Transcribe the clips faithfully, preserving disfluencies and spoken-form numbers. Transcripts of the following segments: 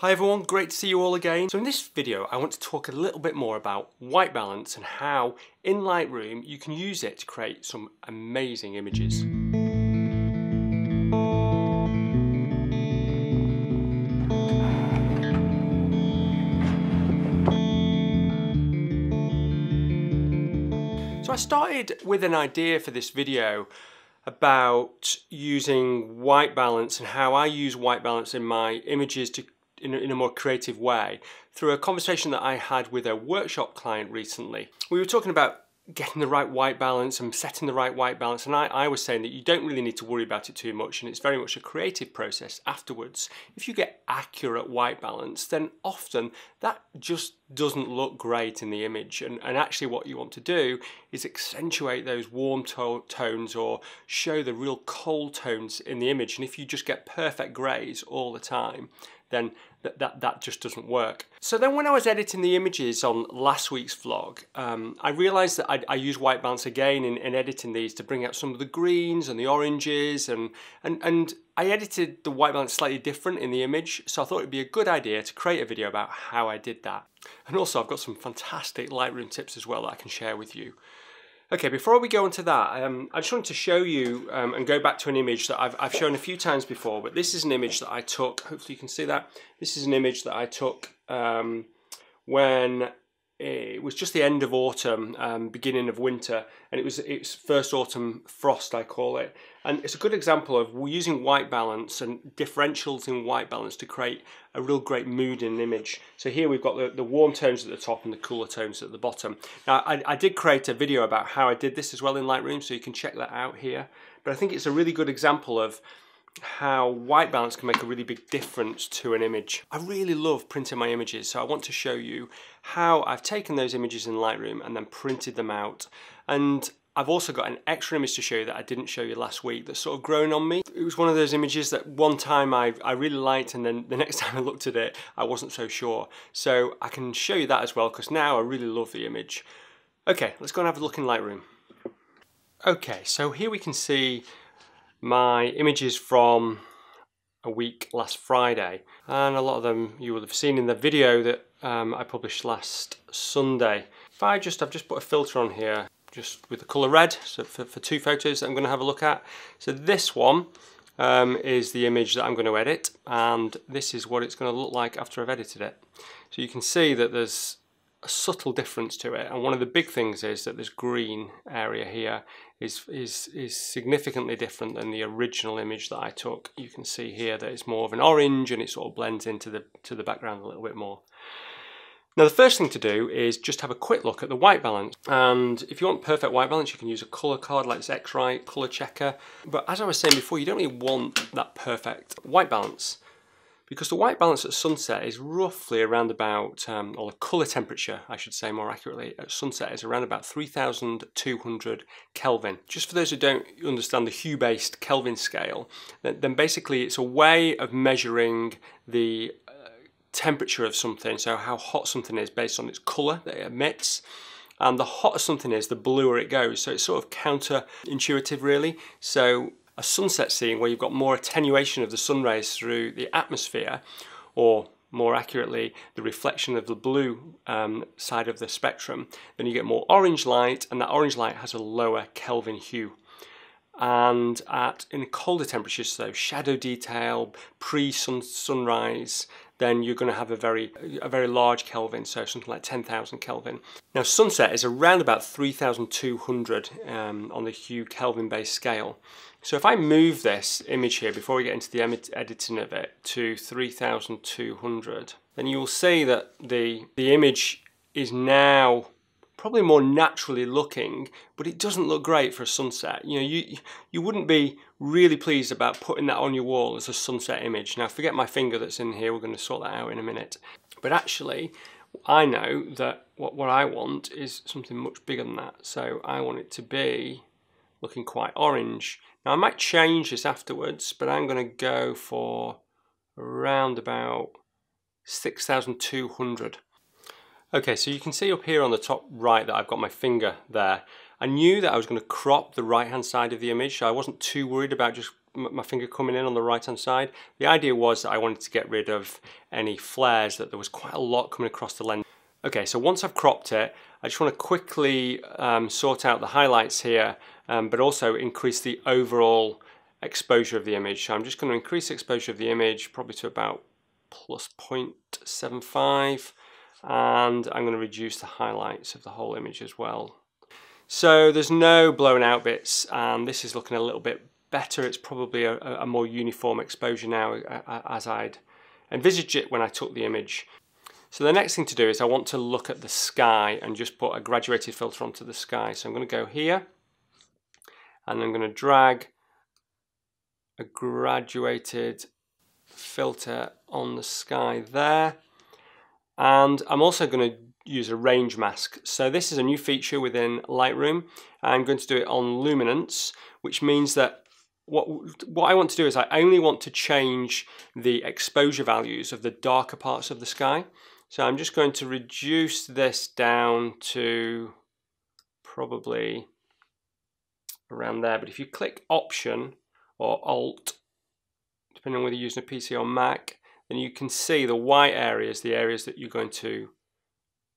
Hi everyone, great to see you all again. So in this video I want to talk a little bit more about white balance and how in Lightroom you can use it to create some amazing images. So I started with an idea for this video about using white balance and how I use white balance in my images to In a, in a more creative way through a conversation that I had with a workshop client recently. We were talking about getting the right white balance and setting the right white balance, and I, I was saying that you don't really need to worry about it too much, and it's very much a creative process afterwards. If you get accurate white balance, then often that just doesn't look great in the image, and, and actually what you want to do is accentuate those warm to tones or show the real cold tones in the image. And if you just get perfect grays all the time, then that, that, that just doesn't work. So then when I was editing the images on last week's vlog, um, I realized that I'd, I use white balance again in, in editing these to bring out some of the greens and the oranges, and, and, and I edited the white balance slightly different in the image, so I thought it'd be a good idea to create a video about how I did that. And also I've got some fantastic Lightroom tips as well that I can share with you. Okay, before we go on to that, um, I just wanted to show you um, and go back to an image that I've, I've shown a few times before, but this is an image that I took, hopefully you can see that, this is an image that I took um, when it was just the end of autumn, um, beginning of winter, and it was its first autumn frost, I call it. And it's a good example of using white balance and differentials in white balance to create a real great mood in an image. So here we've got the, the warm tones at the top and the cooler tones at the bottom. Now I, I did create a video about how I did this as well in Lightroom, so you can check that out here. But I think it's a really good example of how white balance can make a really big difference to an image. I really love printing my images, so I want to show you how I've taken those images in Lightroom and then printed them out. And I've also got an extra image to show you that I didn't show you last week that's sort of grown on me. It was one of those images that one time I, I really liked, and then the next time I looked at it I wasn't so sure. So I can show you that as well, because now I really love the image. Okay, let's go and have a look in Lightroom. Okay, so here we can see my images from a week last Friday, and a lot of them you will have seen in the video that um, I published last Sunday. If I just, I've just put a filter on here just with the colour red, so for, for two photos that I'm going to have a look at. So this one um, is the image that I'm going to edit, and this is what it's going to look like after I've edited it. So you can see that there's a subtle difference to it, and one of the big things is that this green area here is is is significantly different than the original image that I took. You can see here that it's more of an orange, and it sort of blends into the to the background a little bit more. Now the first thing to do is just have a quick look at the white balance, and if you want perfect white balance you can use a colour card like this X-Rite Color Checker, but as I was saying before, you don't really want that perfect white balance, because the white balance at sunset is roughly around about, um, or the colour temperature, I should say more accurately, at sunset is around about three thousand two hundred Kelvin. Just for those who don't understand the hue-based Kelvin scale, then, then basically it's a way of measuring the uh, temperature of something, so how hot something is based on its colour that it emits. And the hotter something is, the bluer it goes, so it's sort of counterintuitive really. So a sunset scene where you've got more attenuation of the sun rays through the atmosphere, or more accurately the reflection of the blue um, side of the spectrum, then you get more orange light, and that orange light has a lower Kelvin hue. And at in colder temperatures, so shadow detail, pre-sun sunrise, then you're going to have a very a very large Kelvin, so something like ten thousand Kelvin. Now sunset is around about three thousand two hundred um, on the hue Kelvin based scale. So if I move this image here before we get into the editing of it to three thousand two hundred, then you will see that the the image is now probably more naturally looking, but it doesn't look great for a sunset. You know, you you wouldn't be really pleased about putting that on your wall as a sunset image. Now forget my finger that's in here, we're going to sort that out in a minute. But actually I know that what, what I want is something much bigger than that, so I want it to be looking quite orange. Now I might change this afterwards, but I'm going to go for around about six thousand two hundred. Okay, so you can see up here on the top right that I've got my finger there. I knew that I was going to crop the right hand side of the image, so I wasn't too worried about just my finger coming in on the right hand side. The idea was that I wanted to get rid of any flares, that there was quite a lot coming across the lens. Okay, so once I've cropped it, I just want to quickly um, sort out the highlights here, um, but also increase the overall exposure of the image. So I'm just going to increase exposure of the image probably to about plus zero point seven five, and I'm going to reduce the highlights of the whole image as well. So there's no blown out bits, and this is looking a little bit better. It's probably a, a more uniform exposure now, as I'd envisaged it when I took the image. So the next thing to do is I want to look at the sky and just put a graduated filter onto the sky. So I'm going to go here, and I'm going to drag a graduated filter on the sky there. And I'm also going to use a range mask. So this is a new feature within Lightroom. I'm going to do it on luminance, which means that what, what I want to do is I only want to change the exposure values of the darker parts of the sky. So I'm just going to reduce this down to probably around there. But if you click Option or Alt, depending on whether you're using a P C or Mac, then you can see the white areas, the areas that you're going to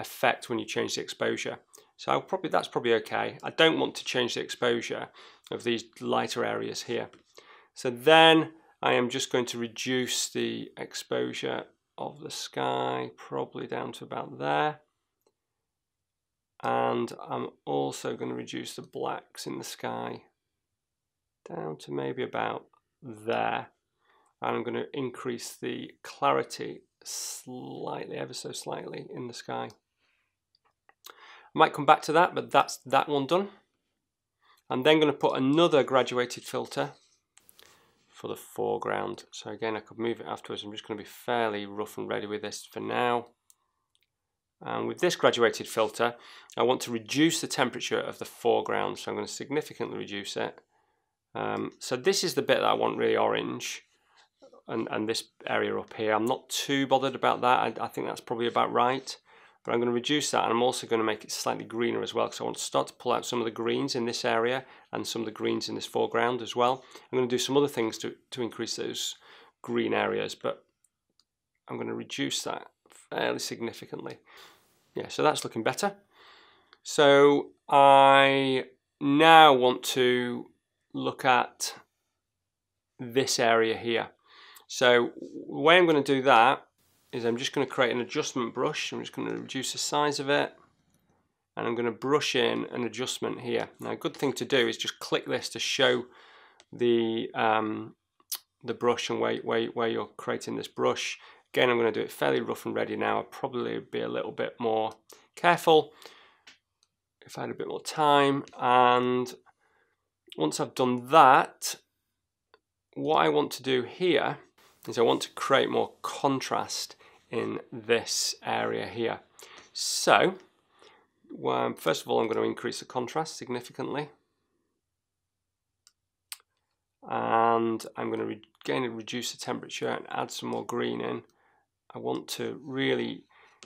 affect when you change the exposure. So I'll probably, that's probably okay. I don't want to change the exposure of these lighter areas here. So then I am just going to reduce the exposure of the sky probably down to about there. And I'm also going to reduce the blacks in the sky down to maybe about there. And I'm going to increase the clarity slightly, ever so slightly, in the sky. I might come back to that, but that's that one done. I'm then going to put another graduated filter for the foreground. So again, I could move it afterwards. I'm just going to be fairly rough and ready with this for now. And with this graduated filter, I want to reduce the temperature of the foreground. So I'm going to significantly reduce it. Um, so this is the bit that I want really orange. And, and this area up here, I'm not too bothered about that. I, I think that's probably about right, but I'm going to reduce that, and I'm also going to make it slightly greener as well, because I want to start to pull out some of the greens in this area and some of the greens in this foreground as well. I'm going to do some other things to, to increase those green areas, but I'm going to reduce that fairly significantly. Yeah, so that's looking better. So I now want to look at this area here. So the way I'm going to do that is I'm just going to create an adjustment brush. I'm just going to reduce the size of it, and I'm going to brush in an adjustment here. Now a good thing to do is just click this to show the um, the brush and where, where, where you're creating this brush. Again, I'm going to do it fairly rough and ready now. I'll probably be a little bit more careful if I had a bit more time. And once I've done that, what I want to do here is I want to create more contrast in this area here. So, well, first of all, I'm going to increase the contrast significantly. And I'm going to re again, reduce the temperature and add some more green in. I want to really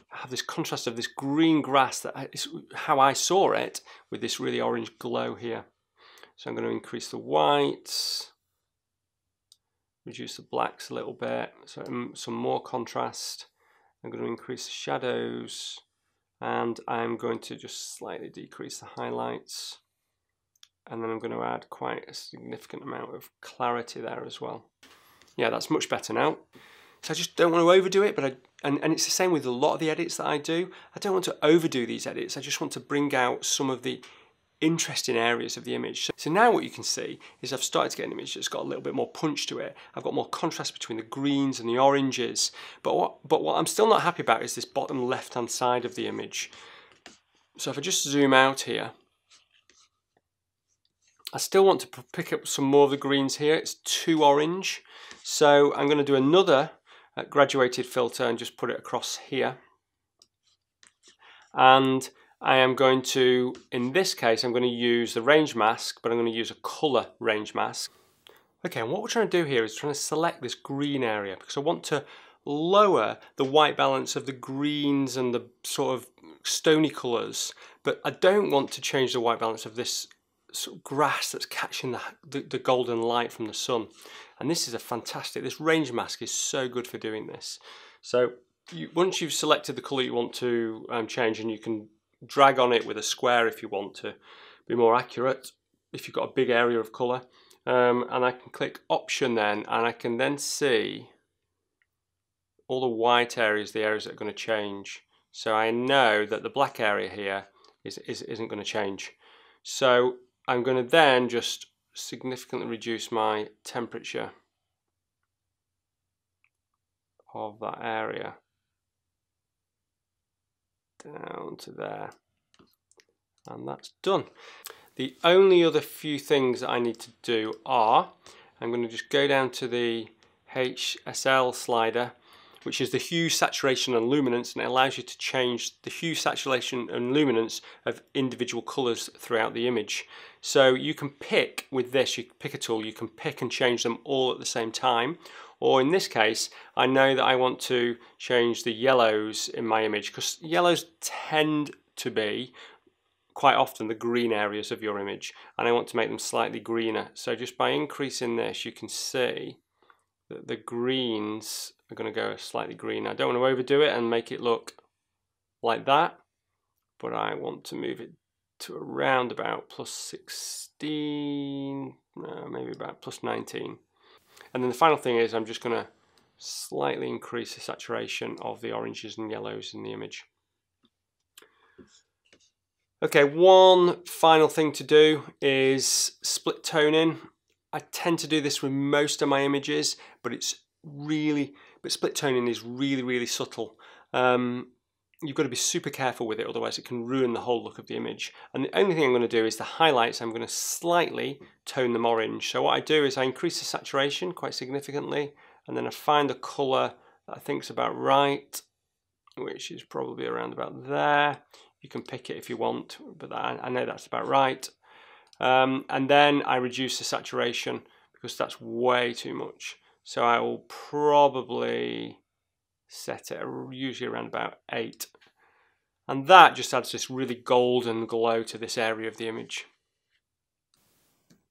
have this contrast of this green grass, that is how I saw it, with this really orange glow here. So I'm going to increase the whites, reduce the blacks a little bit, so some more contrast. I'm going to increase the shadows, and I'm going to just slightly decrease the highlights, and then I'm going to add quite a significant amount of clarity there as well. Yeah, that's much better now. So I just don't want to overdo it, but I, and, and it's the same with a lot of the edits that I do. I don't want to overdo these edits. I just want to bring out some of the interesting areas of the image. So now what you can see is I've started to get an image that's got a little bit more punch to it. I've got more contrast between the greens and the oranges, but what, but what I'm still not happy about is this bottom left hand side of the image. So if I just zoom out here, I still want to pick up some more of the greens here. It's too orange, so I'm going to do another graduated filter and just put it across here, and I am going to, in this case, I'm going to use the range mask, but I'm going to use a colour range mask. Okay, and what we're trying to do here is trying to select this green area, because I want to lower the white balance of the greens and the sort of stony colours, but I don't want to change the white balance of this sort of grass that's catching the, the, the golden light from the sun. And this is a fantastic, this range mask is so good for doing this. So you, once you've selected the color you want to um, change, and you can drag on it with a square if you want to be more accurate, if you've got a big area of color, um, and I can click option then, and I can then see all the white areas, the areas that are going to change. So I know that the black area here is, is, isn't going to change. So I'm going to then just significantly reduce my temperature of that area down to there, and that's done. The only other few things that I need to do are, I'm going to just go down to the H S L slider, which is the hue, saturation and luminance, and it allows you to change the hue, saturation and luminance of individual colours throughout the image. So you can pick, with this, you pick a tool, you can pick and change them all at the same time. Or in this case, I know that I want to change the yellows in my image, because yellows tend to be quite often the green areas of your image, and I want to make them slightly greener. So just by increasing this, you can see that the greens are going to go slightly green. I don't want to overdo it and make it look like that, but I want to move it to around about plus sixteen, no, maybe about plus nineteen. And then the final thing is I'm just going to slightly increase the saturation of the oranges and yellows in the image. Okay, one final thing to do is split tone in. I tend to do this with most of my images, but it's really, but split toning is really, really subtle. Um, you've got to be super careful with it, otherwise it can ruin the whole look of the image. And the only thing I'm going to do is the highlights, I'm going to slightly tone them orange. So what I do is I increase the saturation quite significantly, and then I find a colour that I think is about right, which is probably around about there. You can pick it if you want, but that, I know that's about right. Um, and then I reduce the saturation because that's way too much. So I will probably set it usually around about eight. And that just adds this really golden glow to this area of the image.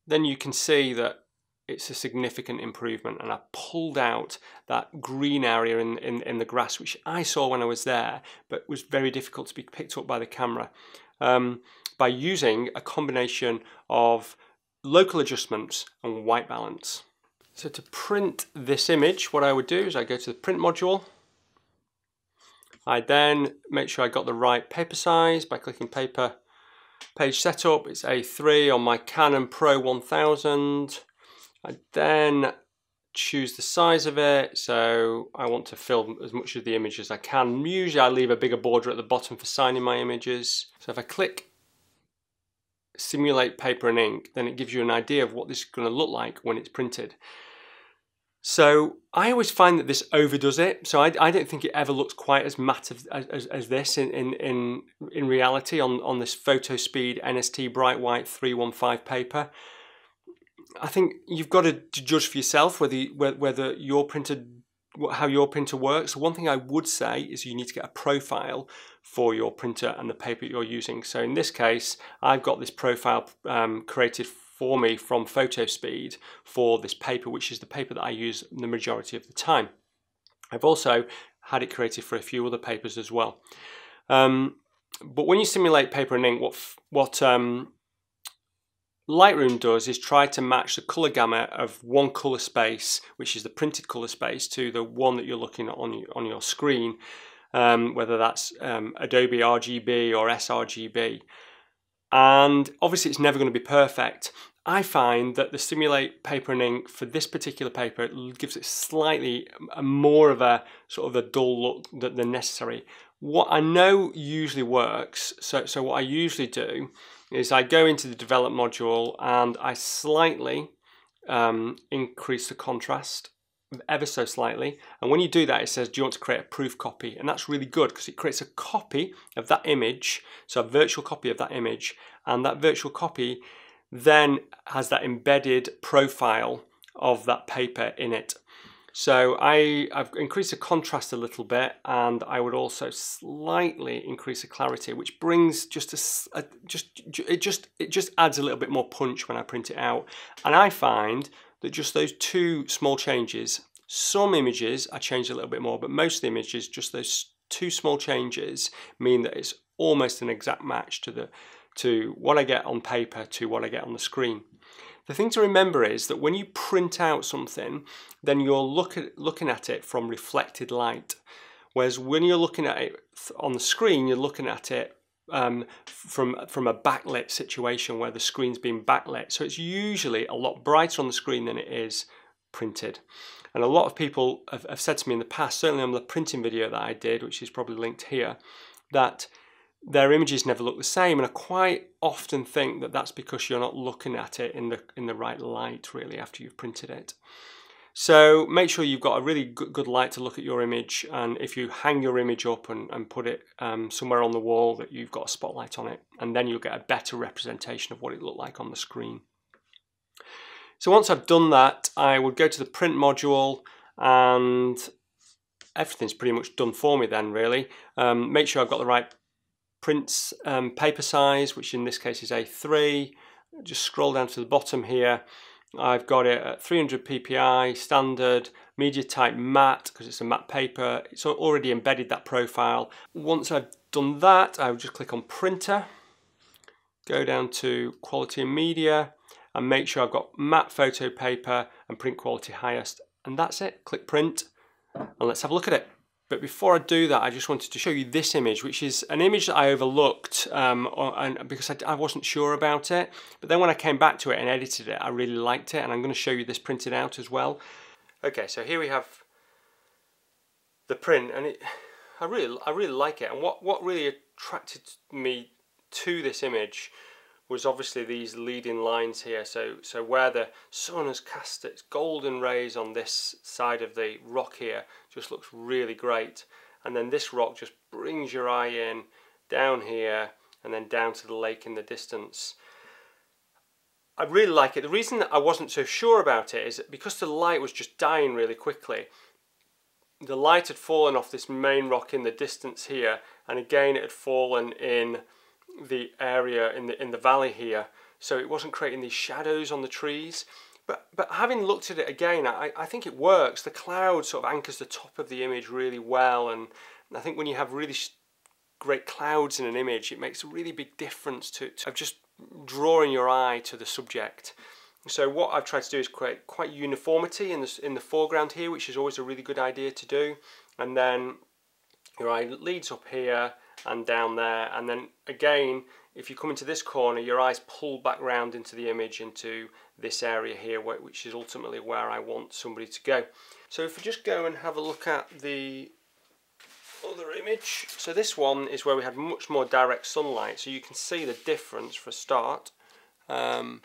Then you can see that it's a significant improvement, and I pulled out that green area in, in, in the grass, which I saw when I was there, but was very difficult to be picked up by the camera. Um, by using a combination of local adjustments and white balance. So to print this image, what I would do is I go to the print module. I then make sure I got the right paper size by clicking paper, page setup. It's A three on my Canon Pro one thousand. I then choose the size of it, so I want to fill as much of the image as I can. Usually I leave a bigger border at the bottom for signing my images. So if I click simulate paper and ink, then it gives you an idea of what this is going to look like when it's printed. So I always find that this overdoes it, so I, I don't think it ever looks quite as matte as, as, as this in, in, in, in reality on, on this Fotospeed N S T Bright White three one five paper. I think you've got to judge for yourself whether, whether your printer, how your printer works. One thing I would say is you need to get a profile for your printer and the paper you're using. So in this case, I've got this profile um, created for me from Fotospeed for this paper, which is the paper that I use the majority of the time. I've also had it created for a few other papers as well. Um, but when you simulate paper and ink, what, what um, Lightroom does is try to match the color gamut of one color space, which is the printed color space, to the one that you're looking at on, on your screen, um, whether that's um, Adobe R G B or sRGB. And obviously it's never going to be perfect. I find that the simulate paper and ink for this particular paper gives it slightly a more of a sort of a dull look than necessary. What I know usually works, so, so what I usually do is I go into the develop module and I slightly um, increase the contrast, ever so slightly. And when you do that, it says, do you want to create a proof copy? And that's really good because it creates a copy of that image, so a virtual copy of that image, and that virtual copy then has that embedded profile of that paper in it. So I, I've increased the contrast a little bit, and I would also slightly increase the clarity, which brings just a, a just it just it just adds a little bit more punch when I print it out. And I find that just those two small changes, some images I change a little bit more, but most of the images, just those two small changes mean that it's almost an exact match to the to what I get on paper to what I get on the screen. The thing to remember is that when you print out something, then you're look at, looking at it from reflected light. Whereas when you're looking at it on the screen, you're looking at it um, from, from a backlit situation where the screen's being backlit. So it's usually a lot brighter on the screen than it is printed. And a lot of people have, have said to me in the past, certainly on the printing video that I did, which is probably linked here, that their images never look the same, and I quite often think that that's because you're not looking at it in the in the right light, really, after you've printed it. So make sure you've got a really good, good light to look at your image, and if you hang your image up and, and put it um, somewhere on the wall, that you've got a spotlight on it, and then you'll get a better representation of what it looked like on the screen. So once I've done that, I would go to the print module, and everything's pretty much done for me then, really. Um, make sure I've got the right prints um, paper size, which in this case is A three. Just scroll down to the bottom here. I've got it at three hundred P P I, standard, media type matte, because it's a matte paper. It's already embedded that profile. Once I've done that, I would just click on printer, go down to quality and media, and make sure I've got matte photo paper and print quality highest. And that's it, click print, and let's have a look at it. But before I do that, I just wanted to show you this image, which is an image that I overlooked um, or, and because I, I wasn't sure about it. But then when I came back to it and edited it, I really liked it, and I'm going to show you this printed out as well. Okay, so here we have the print, and it, I really, I really like it. And what, what really attracted me to this image was obviously these leading lines here. So, so where the sun has cast its golden rays on this side of the rock here, just looks really great. And then this rock just brings your eye in down here and then down to the lake in the distance. I really like it. The reason that I wasn't so sure about it is that because the light was just dying really quickly, the light had fallen off this main rock in the distance here, and again it had fallen in the area in the in the valley here, so it wasn't creating these shadows on the trees. But but having looked at it again, I, I think it works. The cloud sort of anchors the top of the image really well, and I think when you have really great clouds in an image, it makes a really big difference to, to just drawing your eye to the subject. So what I've tried to do is create quite uniformity in the in the foreground here, which is always a really good idea to do, and then your eye leads up here and down there, and then again if you come into this corner, your eyes pull back round into the image into this area here, which is ultimately where I want somebody to go. So if we just go and have a look at the other image, so this one is where we had much more direct sunlight, so you can see the difference for a start. Um,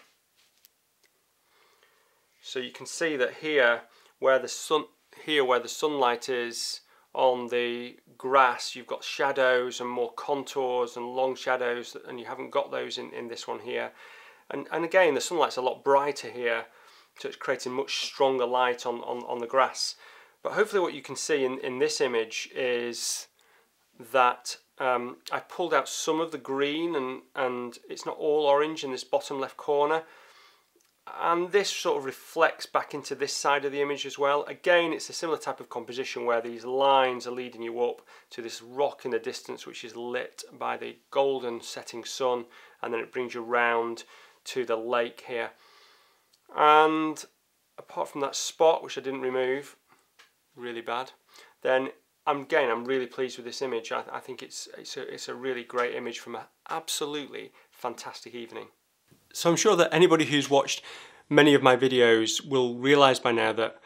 so you can see that here where the sun here where the sunlight is on the grass, you've got shadows and more contours and long shadows, and you haven't got those in, in this one here. And, and again, the sunlight's a lot brighter here, so it's creating much stronger light on, on, on the grass. But hopefully what you can see in, in this image is that um, I pulled out some of the green, and, and it's not all orange in this bottom left corner. And this sort of reflects back into this side of the image as well. Again, it's a similar type of composition where these lines are leading you up to this rock in the distance, which is lit by the golden setting sun, and then it brings you round to the lake here. And apart from that spot, which I didn't remove, really bad, then I'm, again, I'm really pleased with this image. I, I think it's, it's, a, it's a really great image from an absolutely fantastic evening. So I'm sure that anybody who's watched many of my videos will realise by now that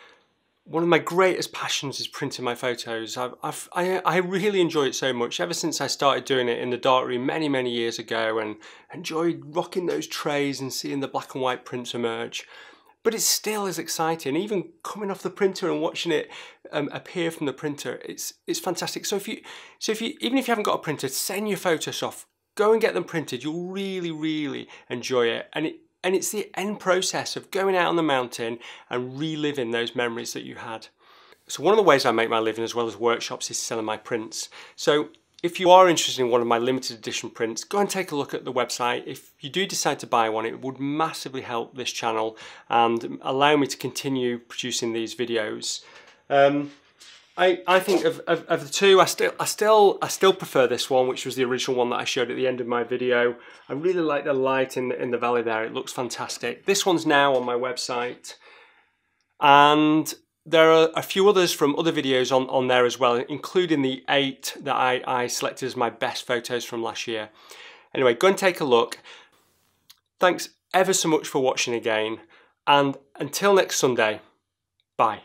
one of my greatest passions is printing my photos. I've, I've, I, I really enjoy it so much. Ever since I started doing it in the darkroom many, many years ago, and enjoyed rocking those trays and seeing the black and white prints emerge. But it's still as exciting. Even coming off the printer and watching it um, appear from the printer, it's it's fantastic. So if you, so if you, even if you haven't got a printer, send your photos off. Go and get them printed. You'll really, really enjoy it. And it and it's the end process of going out on the mountain and reliving those memories that you had. So one of the ways I make my living as well as workshops is selling my prints. So if you are interested in one of my limited edition prints, go and take a look at the website. If you do decide to buy one, it would massively help this channel and allow me to continue producing these videos. Um, I, I think of, of, of the two, I still, I, still, I still prefer this one, which was the original one that I showed at the end of my video. I really like the light in the, in the valley there. It looks fantastic. This one's now on my website. And there are a few others from other videos on, on there as well, including the eight that I, I selected as my best photos from last year. Anyway, go and take a look. Thanks ever so much for watching again. And until next Sunday, bye.